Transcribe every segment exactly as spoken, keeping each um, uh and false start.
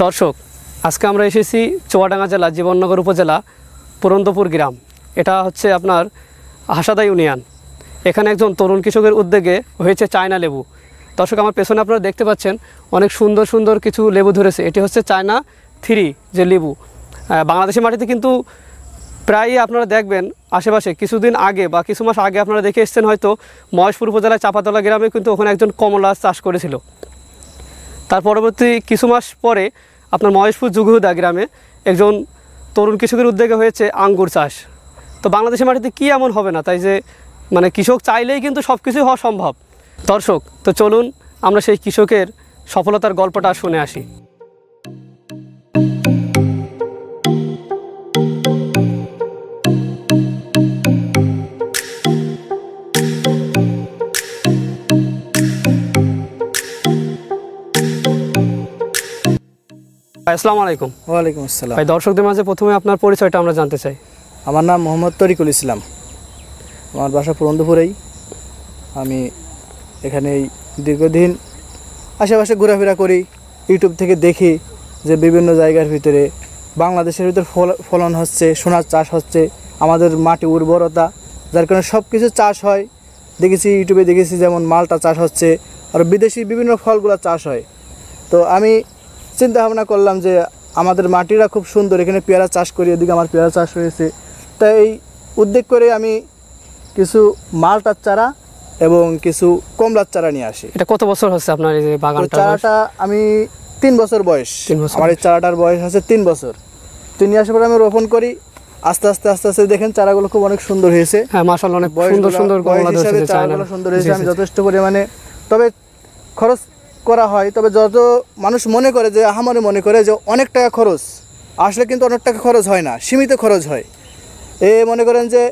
दर्शक आज के एसेছি চুয়াডাঙ্গা जिला জীবননগর उपजेला পুরোন্দপুর ग्राम। এটা হচ্ছে আপনার হাসাদা ইউনিয়ন। এখানে একজন তরুণ কৃষকের উদ্যোগে হয়েছে চায়না লেবু। দর্শক আমার পেছনে আপনারা দেখতে পাচ্ছেন অনেক সুন্দর সুন্দর কিছু লেবু ধরেছে। এটি হচ্ছে চায়না থ্রি যে লেবু। বাংলাদেশের মাটিতে কিন্তু প্রায়ই আপনারা দেখবেন আশেপাশে কিছুদিন আগে বা কিছু মাস আগে আপনারা দেখে এসেছেন হয়তো মহেশপুর উপজেলার চাপাতলা গ্রামে কিন্তু ওখানে একজন কমলা চাষ করেছিল। তার পরবর্তী কিছু মাস পরে আপনার মহেশপুর জুগুহুদা গ্রামে একজন তরুণ কৃষকের উদ্যোগে হয়েছে আঙ্গুর চাষ। তো বাংলাদেশের মাটিতে কী এমন হবে না, তাই যে মানে কৃষক চাইলেই কিন্তু সব কিছুই হওয়া সম্ভব। দর্শক তো চলুন আমরা সেই কৃষকের সফলতার গল্পটা শুনে আসি। আসসালামু আলাইকুম। ওয়ালাইকুম আসসালাম। ভাই দর্শকদের মাঝে প্রথমে আপনার পরিচয়টা আমরা জানতে চাই। আমার নাম মোহাম্মদ তরিকুল ইসলাম, আমার বাসা পুরোন্দপুরেই। আমি এখানেই দীর্ঘদিন আশেপাশে ঘোরাফেরা করি, ইউটিউব থেকে দেখি যে বিভিন্ন জায়গার ভিতরে বাংলাদেশের ভিতরে ফলন হচ্ছে, সোনার চাষ হচ্ছে, আমাদের মাটি উর্বরতা যার কারণে সব কিছু চাষ হয়। দেখেছি ইউটিউবে দেখেছি যেমন মালটা চাষ হচ্ছে আর বিদেশি বিভিন্ন ফলগুলো চাষ হয়। তো আমি চিন্তা ভাবনা করলাম যে আমাদের মাটিটা খুব সুন্দর, এখানে পেয়ারা চাষ করি, এদিকে আমার পেয়ারা চাষ হয়েছে। তাই এই উদ্যোগ করে আমি কিছু মালটার চারা এবং কিছু কমলার চারা নিয়ে আসি। এটা কত বছর হচ্ছে আপনার এই বাগানটা? চারাটা আমি তিন বছর বয়স, আমার এই চারাটার বয়স হচ্ছে তিন বছর। তো নিয়ে আসার পরে আমি রোপণ করি, আস্তে আস্তে আস্তে আস্তে দেখেন চারাগুলো খুব অনেক সুন্দর হয়েছে। হ্যাঁ মাশাআল্লাহ অনেক সুন্দর সুন্দর কমলা ধরেছে, চারাগুলো সুন্দর হয়েছে। আমি যথেষ্ট পরিমাণে তবে খরচ করা হয়, তবে যত মানুষ মনে করে যে আহামরি মনে করে যে অনেক টাকা খরচ, আসলে কিন্তু অনেক টাকা খরচ হয় না, সীমিত খরচ হয়। এ মনে করেন যে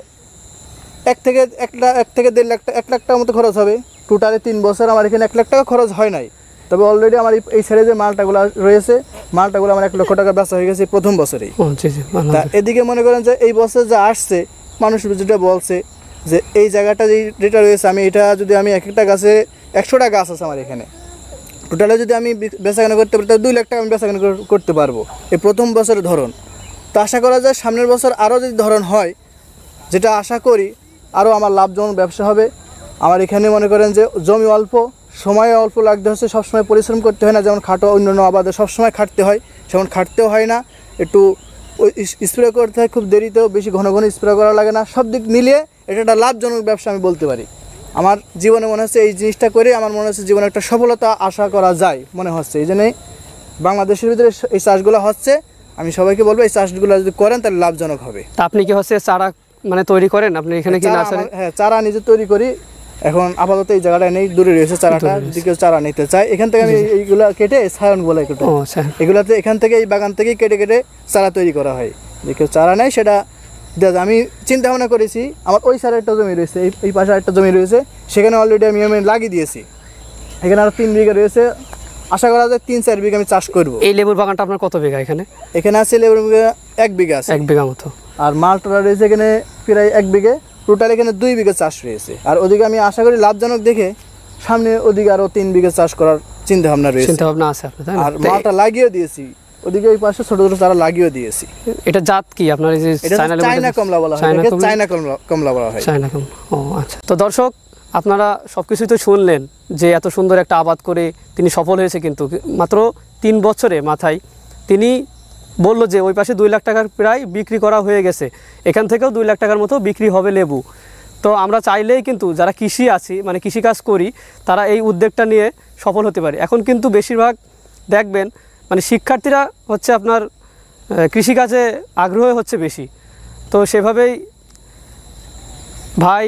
এক থেকে এক লাখ এক থেকে দেড় লাখ এক লাখ টাকার মতো খরচ হবে। টোটালে তিন বছর আমার এখানে এক লাখ টাকা খরচ হয় নাই, তবে অলরেডি আমার এই ছেড়ে যে মালটাগুলো রয়েছে মালটাগুলো আমার এক লক্ষ টাকা বেচা হয়ে গেছে প্রথম বছরেই। তা এদিকে মনে করেন যে এই বছর যা আসছে মানুষ যেটা বলছে যে এই জায়গাটা যে যেটা রয়েছে আমি এটা যদি আমি এক একটা গাছে একশোটা গাছ আছে আমার এখানে, টোটালে যদি আমি বেচাকেনা করতে পারি তাহলে দুই লাখ টাকা আমি বেচাকেনা করতে পারবো এই প্রথম বছরের ধরন। তো আশা করা যায় সামনের বছর আরও যদি ধরন হয়, যেটা আশা করি আরও আমার লাভজনক ব্যবসা হবে। আমার এখানে মনে করেন যে জমি অল্প, সময় অল্প লাগতে হচ্ছে, সবসময় পরিশ্রম করতে হয় না, যেমন খাটো অন্যান্য আবাদে সবসময় খাটতে হয়, সেমন খাটতেও হয় না। একটু স্প্রে করতে হয় খুব দেরিতেও, বেশি ঘন ঘন স্প্রে করা লাগে না। সব দিক মিলিয়ে এটা একটা লাভজনক ব্যবসা আমি বলতে পারি। আমার জীবনে মনে হচ্ছে এই জিনিসটা করে আমার মনে হচ্ছে জীবনে একটা সফলতা আশা করা যায় মনে হচ্ছে। এই জন্যই বাংলাদেশের ভিতরে এই চাষগুলো হচ্ছে। আমি সবাইকে বলবো এই চাষগুলো যদি করেন তাহলে লাভজনক হবে। আপনি কি হচ্ছে চারা মানে তৈরি করেন আপনি এখানে কি নার্সারি? হ্যাঁ চারা নিজে তৈরি করি। এখন আপাতত এই জায়গাটা নেই, দূরে রয়েছে চারাটা, যদি কেউ চারা নিতে চায় এখান থেকে আমি এইগুলো কেটে সায়নগুলো কেটে এগুলোতে এখান থেকে এই বাগান থেকেই কেটে কেটে চারা তৈরি করা হয়। যে কেউ চারা নেয় সেটা আমি চিন্তা ভাবনা করেছি। আমার ওই সাইডে একটা জমি রয়েছে, এই পাশে একটা জমি রয়েছে, সেখানে অলরেডি আমি আমি লাগিয়ে দিয়েছি। এখানে আরও তিন বিঘা রয়েছে, আশা করা যায় তিন চার বিঘা আমি চাষ করবো। এই লেবুর বাগানটা আপনার কত বিঘা? এখানে এখানে আছে লেবুর বিঘা এক বিঘা আছে, এক বিঘা মতো। আর মালটা রয়েছে এখানে প্রায় এক বিঘে, টোটাল এখানে দুই বিঘা চাষ রয়েছে। আর ওদিকে আমি আশা করি লাভজনক দেখে সামনে ওদিকে আরও তিন বিঘা চাষ করার চিন্তা ভাবনা রয়েছে। চিন্তা ভাবনা আছে আপনার? আর মালটা লাগিয়ে দিয়েছি, ওদিকে এই পাশে ছোট ছোট চারা লাগিয়ে দিয়েছি। এটা জাত কি আপনার? এই যে চায়না কমলা বলা হয়, চায়না কমলা কমলা বলা হয়, চায়না কমলা। ও আচ্ছা। তো দর্শক আপনারা সব কিছুই তো শুনলেন যে এত সুন্দর একটা আবাদ করে তিনি সফল হয়েছে, কিন্তু মাত্র তিন বছরে মাথায় তিনি বলল যে ওই পাশে দুই লাখ টাকার প্রায় বিক্রি করা হয়ে গেছে, এখান থেকেও দুই লাখ টাকার মতো বিক্রি হবে লেবু। তো আমরা চাইলেই কিন্তু যারা কৃষি আছি মানে কৃষিকাজ করি তারা এই উদ্যোগটা নিয়ে সফল হতে পারে। এখন কিন্তু বেশিরভাগ দেখবেন মানে শিক্ষার্থীরা হচ্ছে আপনার কৃষিকাজে আগ্রহ হচ্ছে বেশি। তো সেভাবেই ভাই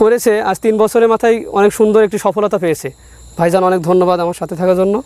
করেছে, আজ তিন বছরের মাথায় অনেক সুন্দর একটি সফলতা পেয়েছে। ভাইজান অনেক ধন্যবাদ আমার সাথে থাকার জন্য।